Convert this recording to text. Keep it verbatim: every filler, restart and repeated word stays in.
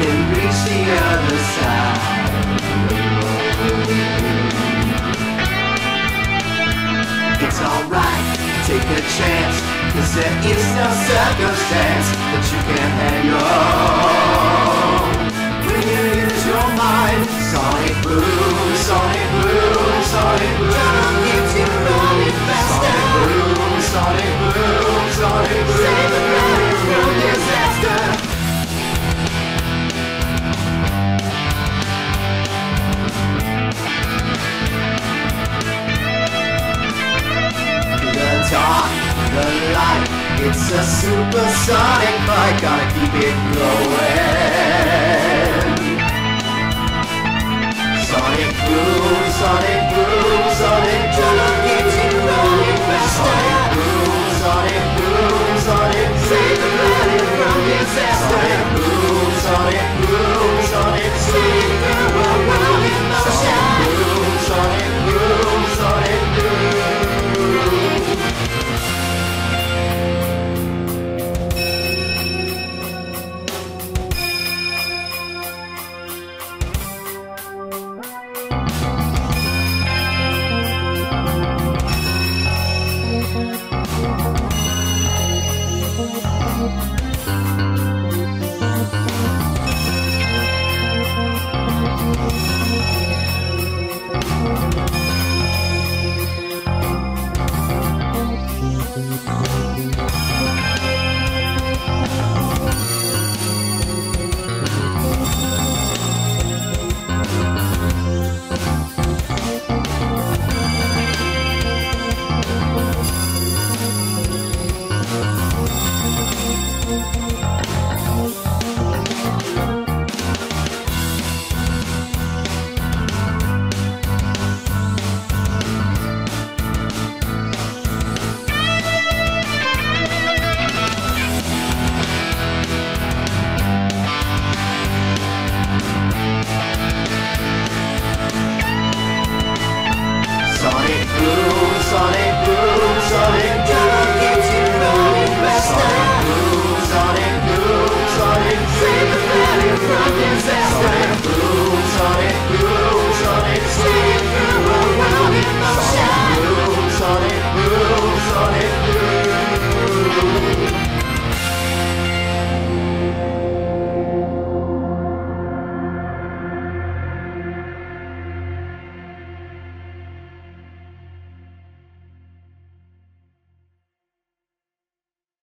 can reach the other side. It's alright, take a chance, cause there is no circumstance that you can't handle. When you use your mind, Sonic Boom, Sonic Boom, Sonic Boom. Don't get too running faster. Sonic Boom, Sonic Boom, Sonic Boom. Save the planet from disaster. The light, it's a supersonic fight, gotta keep it going. Sonic Boom, Sonic Boom.